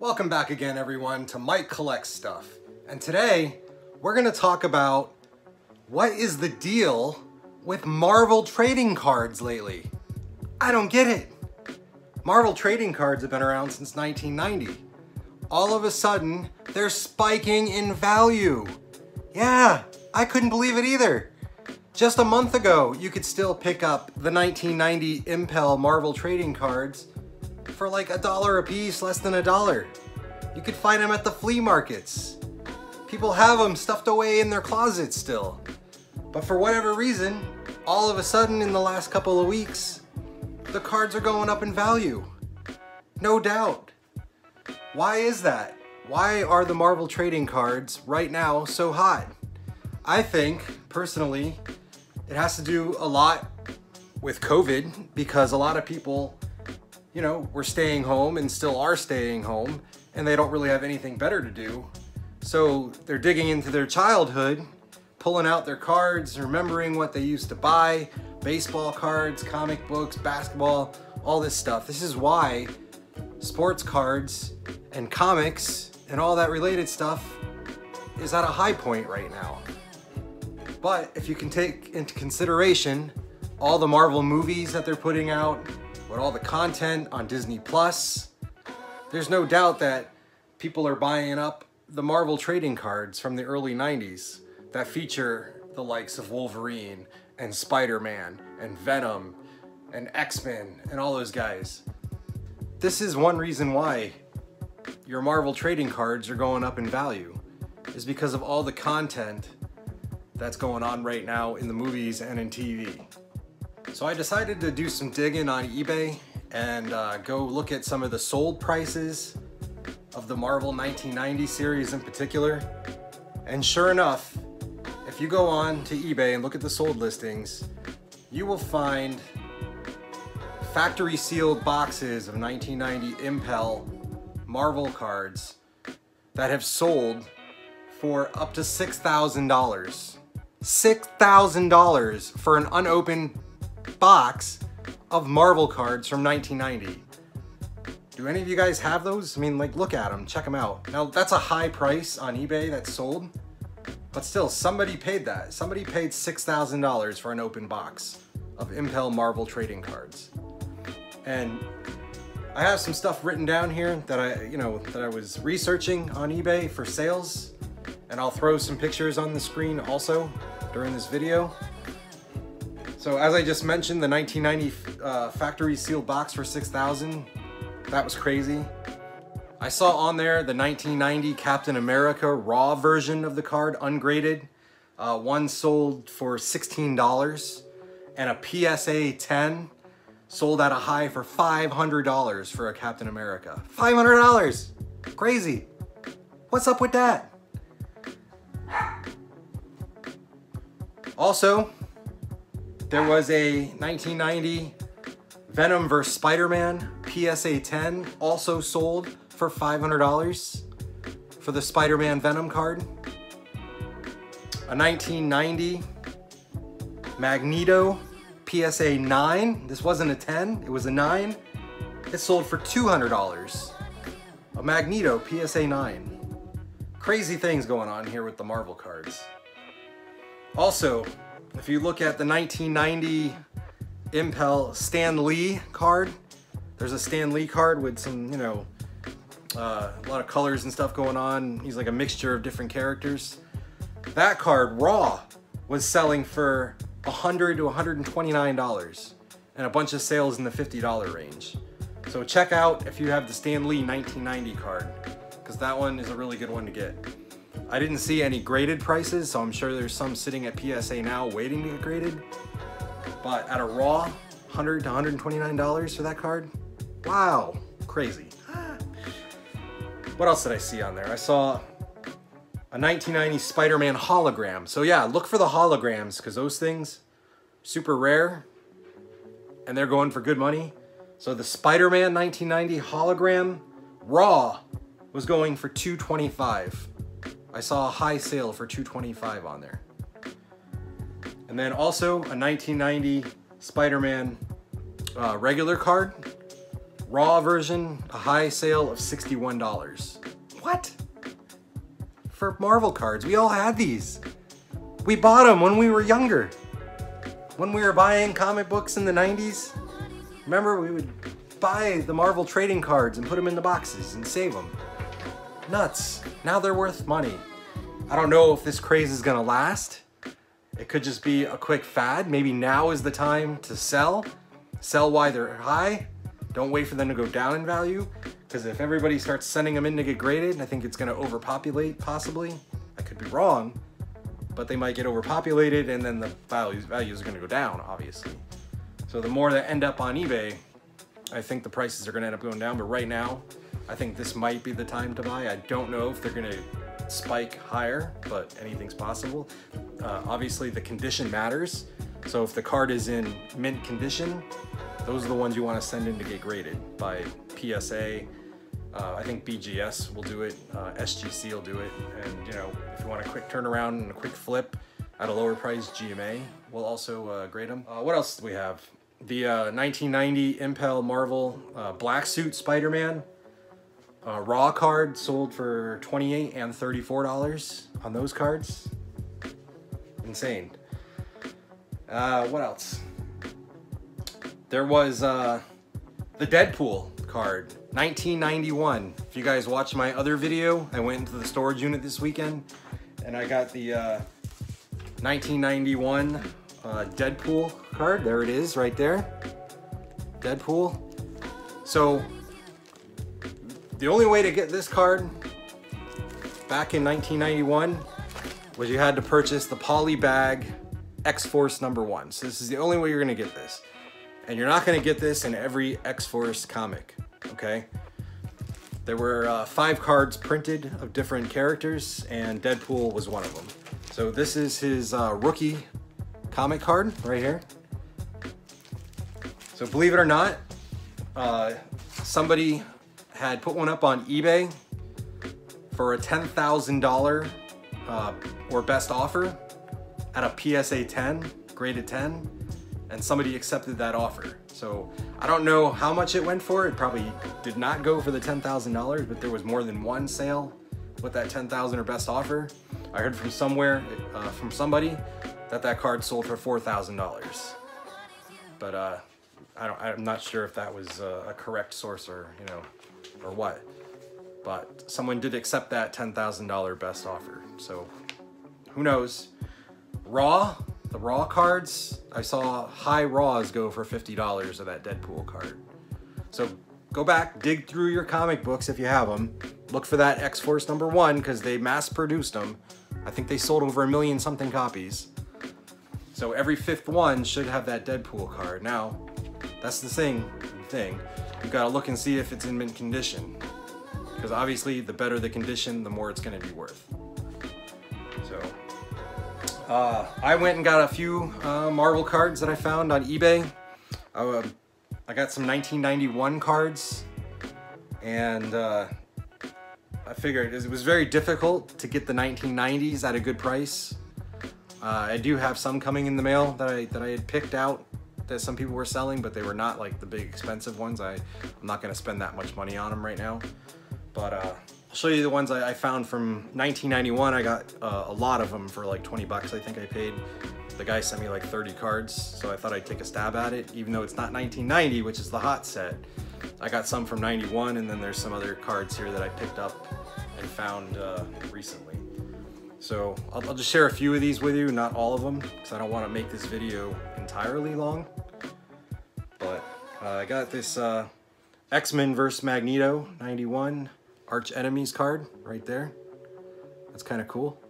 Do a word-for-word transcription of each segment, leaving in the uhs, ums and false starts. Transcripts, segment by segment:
Welcome back again, everyone, to Mike Collects Stuff. And today, we're gonna talk about what is the deal with Marvel trading cards lately? I don't get it. Marvel trading cards have been around since nineteen ninety. All of a sudden, they're spiking in value. Yeah, I couldn't believe it either. Just a month ago, you could still pick up the nineteen ninety Impel Marvel trading cards for like a dollar a piece, less than a dollar. You could find them at the flea markets. People have them stuffed away in their closets still. But for whatever reason, all of a sudden in the last couple of weeks, the cards are going up in value. No doubt. Why is that? Why are the Marvel trading cards right now so hot? I think, personally, it has to do a lot with COVID, because a lot of people, you know, we're staying home and still are staying home, and they don't really have anything better to do. So they're digging into their childhood, pulling out their cards, remembering what they used to buy, baseball cards, comic books, basketball, all this stuff. This is why sports cards and comics and all that related stuff is at a high point right now. But if you can take into consideration all the Marvel movies that they're putting out, with all the content on Disney Plus, there's no doubt that people are buying up the Marvel trading cards from the early nineties that feature the likes of Wolverine and Spider-Man and Venom and X-Men and all those guys. This is one reason why your Marvel trading cards are going up in value, is because of all the content that's going on right now in the movies and in T V. So I decided to do some digging on eBay and uh, go look at some of the sold prices of the Marvel nineteen ninety series in particular. And sure enough, if you go on to eBay and look at the sold listings, you will find factory sealed boxes of nineteen ninety Impel Marvel cards that have sold for up to six thousand dollars. six thousand dollars for an unopened box of Marvel cards from nineteen ninety. Do any of you guys have those? I mean, like, look at them, check them out. Now, that's a high price on eBay that's sold, but still, somebody paid that. Somebody paid six thousand dollars for an open box of Impel Marvel trading cards. And I have some stuff written down here that I, you know, that I was researching on eBay for sales, and I'll throw some pictures on the screen also during this video. So as I just mentioned, the nineteen ninety uh, factory sealed box for six thousand dollars, that was crazy. I saw on there the nineteen ninety Captain America Raw version of the card, ungraded. Uh, one sold for sixteen dollars, and a P S A ten sold at a high for five hundred dollars for a Captain America. five hundred dollars! Crazy! What's up with that? Also, there was a nineteen ninety Venom versus. Spider-Man P S A ten also sold for five hundred dollars for the Spider-Man Venom card. A nineteen ninety Magneto P S A nine. This wasn't a ten, it was a nine. It sold for two hundred dollars. A Magneto P S A nine. Crazy things going on here with the Marvel cards. Also, if you look at the nineteen ninety Impel Stan Lee card, there's a Stan Lee card with some, you know, uh, a lot of colors and stuff going on. He's like a mixture of different characters. That card, raw, was selling for one hundred to one hundred twenty-nine dollars, and a bunch of sales in the fifty dollar range. So check out if you have the Stan Lee nineteen ninety card, because that one is a really good one to get. I didn't see any graded prices, so I'm sure there's some sitting at P S A now waiting to get graded. But at a raw, one hundred to one hundred twenty-nine dollars for that card? Wow, crazy. What else did I see on there? I saw a nineteen ninety Spider-Man hologram. So yeah, look for the holograms, because those things, super rare, and they're going for good money. So the Spider-Man nineteen ninety hologram, raw, was going for two hundred twenty-five dollars. I saw a high sale for two hundred twenty-five dollars on there. And then also a nineteen ninety Spider-Man uh, regular card Raw version, a high sale of sixty-one dollars. What? For Marvel cards, we all had these. We bought them when we were younger. When we were buying comic books in the nineties, remember we would buy the Marvel trading cards and put them in the boxes and save them. Nuts. Now they're worth money. I don't know if this craze is gonna last. It could just be a quick fad. Maybe now is the time to sell. Sell while they're high. Don't wait for them to go down in value, because if everybody starts sending them in to get graded, I think it's gonna overpopulate, possibly. I could be wrong, but they might get overpopulated and then the values, values are gonna go down, obviously. So the more that end up on eBay, I think the prices are gonna end up going down, but right now, I think this might be the time to buy. I don't know if they're gonna spike higher, but anything's possible. Uh, obviously the condition matters. So if the card is in mint condition, those are the ones you want to send in to get graded by P S A. Uh, I think B G S will do it, uh, S G C will do it. And you know, if you want a quick turnaround and a quick flip at a lower price, G M A will also uh, grade them. Uh, what else do we have? The uh, nineteen ninety Impel Marvel uh, Black Suit Spider-Man. Uh, raw card sold for twenty-eight dollars and thirty-four dollars on those cards. Insane. Uh, what else? There was uh, the Deadpool card, nineteen ninety-one. If you guys watched my other video, I went into the storage unit this weekend and I got the uh, nineteen ninety-one uh, Deadpool card. There it is right there. Deadpool. So the only way to get this card back in nineteen ninety-one was you had to purchase the Polybag X-Force number one. So this is the only way you're gonna get this. And you're not gonna get this in every X-Force comic, okay? There were uh, five cards printed of different characters and Deadpool was one of them. So this is his uh, rookie comic card right here. So believe it or not, uh, somebody had put one up on eBay for a ten thousand dollars uh, or best offer at a P S A ten, graded ten, and somebody accepted that offer. So I don't know how much it went for. It probably did not go for the ten thousand dollars, but there was more than one sale with that ten thousand dollars or best offer. I heard from somewhere, uh, from somebody, that that card sold for four thousand dollars. But uh, I don't, I'm not sure if that was uh, a correct source or, you know, or what, but someone did accept that ten thousand dollars best offer. So who knows? Raw, the raw cards, I saw high raws go for fifty dollars of that Deadpool card. So go back, dig through your comic books if you have them. Look for that X-Force number one because they mass produced them. I think they sold over a million something copies. So every fifth one should have that Deadpool card. Now, that's the thing, thing. You've got to look and see if it's in mint condition, because obviously the better the condition, the more it's going to be worth. So uh, I went and got a few uh, Marvel cards that I found on eBay. I, uh, I got some nineteen ninety-one cards, and uh, I figured it was very difficult to get the nineteen nineties at a good price. Uh, I do have some coming in the mail that I, that I had picked out that some people were selling, but they were not like the big expensive ones. I, I'm not gonna spend that much money on them right now. But uh, I'll show you the ones I, I found from nineteen ninety-one. I got uh, a lot of them for like twenty bucks, I think I paid. The guy sent me like thirty cards, so I thought I'd take a stab at it, even though it's not nineteen ninety, which is the hot set. I got some from ninety-one, and then there's some other cards here that I picked up and found uh, recently. So I'll, I'll just share a few of these with you, not all of them, because I don't wanna make this video entirely long. But uh, I got this uh, X-Men versus Magneto ninety-one Arch Enemies card right there. That's kind of cool.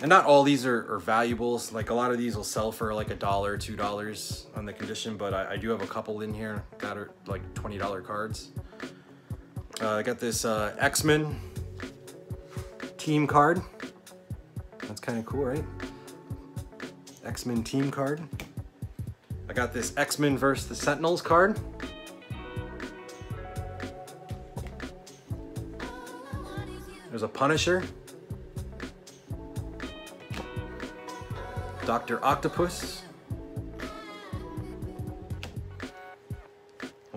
And not all these are, are valuables. Like a lot of these will sell for like a dollar, two dollars on the condition. But I, I do have a couple in here that are like twenty dollar cards. Uh, I got this uh, X-Men team card. That's kind of cool, right? X-Men team card. I got this X-Men versus the Sentinels card. There's a Punisher. Doctor Octopus.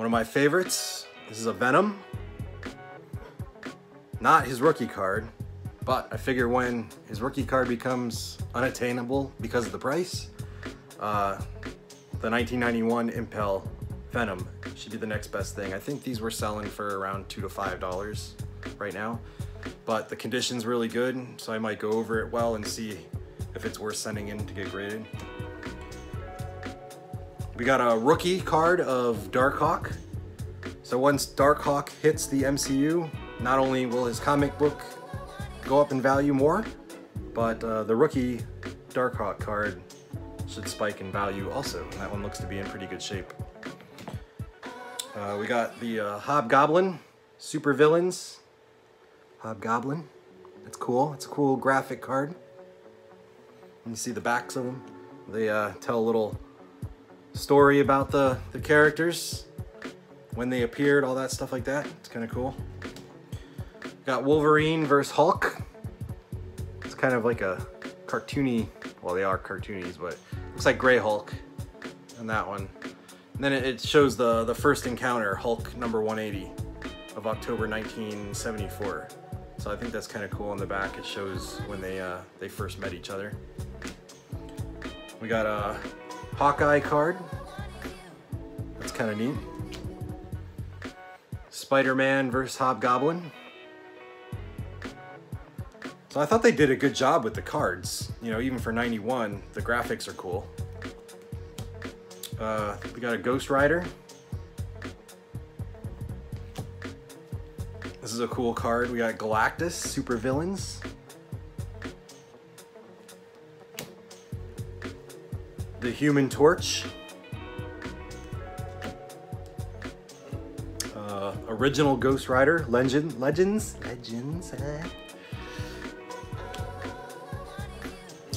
One of my favorites. This is a Venom. Not his rookie card, but I figure when his rookie card becomes unattainable because of the price, uh, the nineteen ninety-one Impel Venom should be the next best thing. I think these were selling for around two to five dollars right now, but the condition's really good, so I might go over it well and see if it's worth sending in to get graded. We got a rookie card of Darkhawk. So once Darkhawk hits the M C U, not only will his comic book go up in value more, but uh, the rookie Darkhawk card should spike in value also. And that one looks to be in pretty good shape. Uh, we got the uh, Hobgoblin, Super Villains, Hobgoblin. That's cool. It's a cool graphic card. You can see the backs of them. They uh, tell a little story about the, the characters, when they appeared, all that stuff like that. It's kind of cool. Got Wolverine versus Hulk. It's kind of like a cartoony, well, they are cartoonies, but looks like Grey Hulk on that one. And then it shows the, the first encounter, Hulk number one eighty of October nineteen seventy-four. So I think that's kind of cool. On the back, it shows when they, uh, they first met each other. We got a Hawkeye card. That's kind of neat. Spider-Man versus Hobgoblin. So I thought they did a good job with the cards. You know, even for ninety-one, the graphics are cool. Uh, we got a Ghost Rider. This is a cool card. We got Galactus, Super Villains. The Human Torch. Uh, original Ghost Rider, Legend, Legends, Legends. Eh?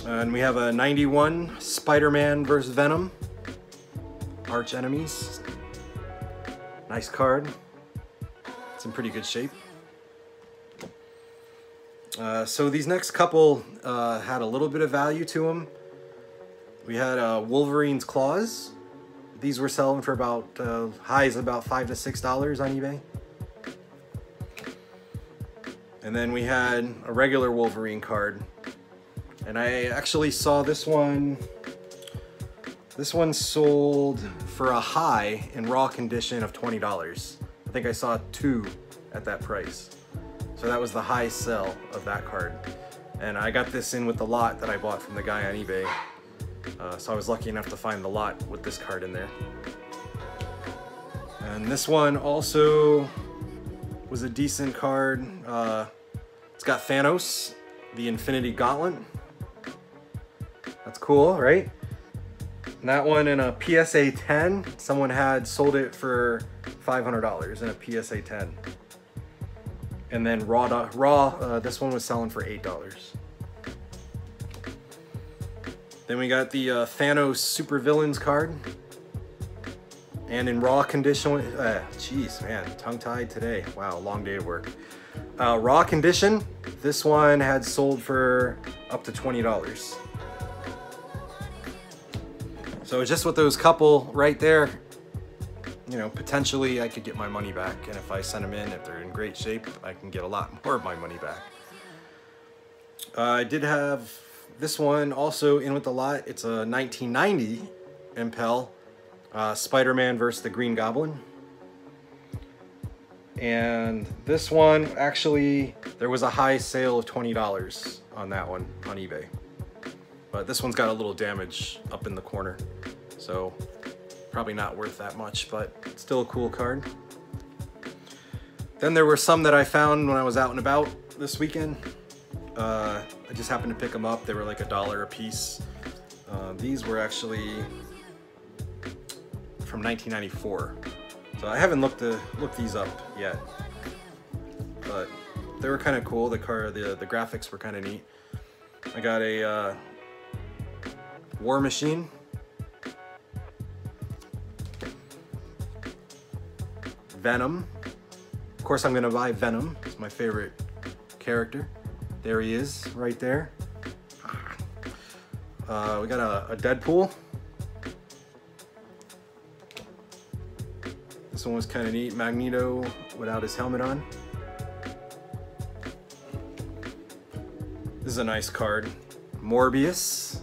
And we have a ninety-one Spider-Man versus Venom, arch enemies. Nice card. It's in pretty good shape. Uh, so these next couple uh, had a little bit of value to them. We had uh, Wolverine's Claws. These were selling for about uh, highs about five to six dollars on eBay. And then we had a regular Wolverine card. And I actually saw this one, this one sold for a high in raw condition of twenty dollars. I think I saw two at that price. So that was the high sell of that card. And I got this in with the lot that I bought from the guy on eBay. Uh, so I was lucky enough to find the lot with this card in there. And this one also was a decent card. Uh, it's got Thanos, the Infinity Gauntlet. That's cool, right? And that one in a P S A ten, someone had sold it for five hundred dollars in a P S A ten. And then raw, raw uh, this one was selling for eight dollars. Then we got the uh, Thanos Super Villains card. And in raw condition, uh, geez, man, tongue-tied today. Wow, long day of work. Uh, raw condition, this one had sold for up to twenty dollars. So just with those couple right there, you know, potentially I could get my money back. And if I send them in, if they're in great shape, I can get a lot more of my money back. Uh, I did have this one also in with the lot. It's a nineteen ninety Impel uh, Spider-Man versus the Green Goblin. And this one, actually, there was a high sale of twenty dollars on that one on eBay. But this one's got a little damage up in the corner, so probably not worth that much, but still a cool card. Then there were some that I found when I was out and about this weekend. Uh, I just happened to pick them up. They were like a dollar a piece. Uh, these were actually from nineteen ninety-four. So I haven't looked to look these up yet, but they were kind of cool. The car, the, the graphics were kind of neat. I got a, uh, War Machine. Venom. Of course I'm gonna buy Venom. It's my favorite character. There he is, right there. Uh, we got a, a Deadpool. This This one was kind of neat. Magneto without his helmet on. This is a nice card. Morbius.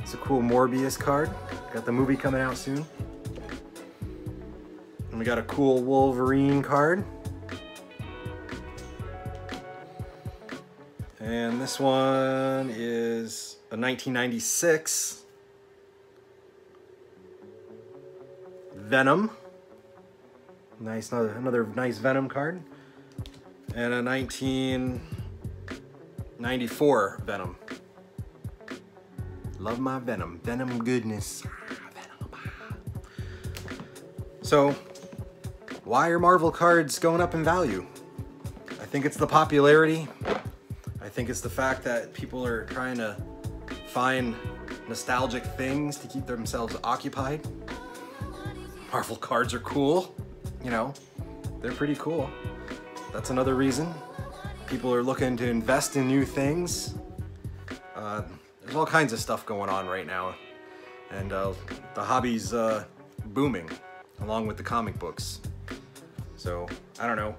It's a cool Morbius card. Got the movie coming out soon. And we got a cool Wolverine card. And this one is a nineteen ninety-six Venom. Nice, another, another nice Venom card. And a nineteen ninety-four Venom. Love my Venom. Venom goodness. So, why are Marvel cards going up in value? I think it's the popularity. I think it's the fact that people are trying to find nostalgic things to keep themselves occupied. Marvel cards are cool. You know, they're pretty cool. That's another reason. People are looking to invest in new things. Uh, There's all kinds of stuff going on right now, and uh, the hobby's uh, booming, along with the comic books. So, I don't know,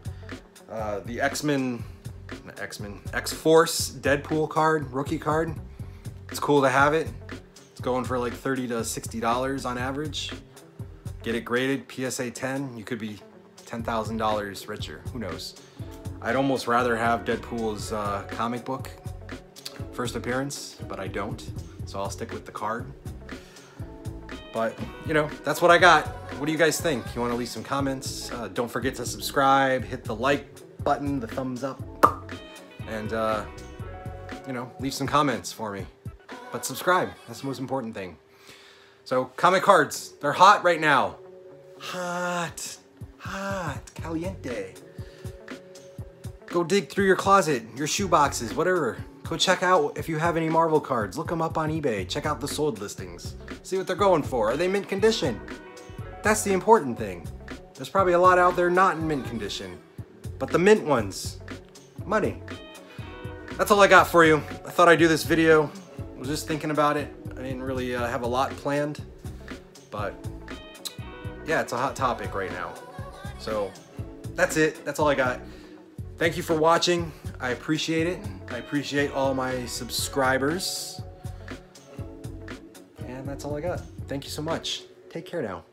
uh, the X-Men, X-Men, X-Force Deadpool card, rookie card, it's cool to have it. It's going for like thirty to sixty dollars on average. Get it graded, P S A ten, you could be ten thousand dollars richer, who knows. I'd almost rather have Deadpool's uh, comic book first appearance, but I don't, so I'll stick with the card. But you know, that's what I got. What do you guys think? You want to leave some comments? Uh, don't forget to subscribe, hit the like button, the thumbs up, and uh, you know, leave some comments for me. But subscribe, that's the most important thing. So comic cards, they're hot right now. Hot, hot, caliente. Go dig through your closet, your shoe boxes, whatever. Go check out if you have any Marvel cards. Look them up on eBay. Check out the sold listings. See what they're going for. Are they mint condition? That's the important thing. There's probably a lot out there not in mint condition. But the mint ones, money. That's all I got for you. I thought I'd do this video. I was just thinking about it. I didn't really uh, have a lot planned. But yeah, it's a hot topic right now. So that's it. That's all I got. Thank you for watching. I appreciate it. I appreciate all my subscribers. And that's all I got. Thank you so much. Take care now.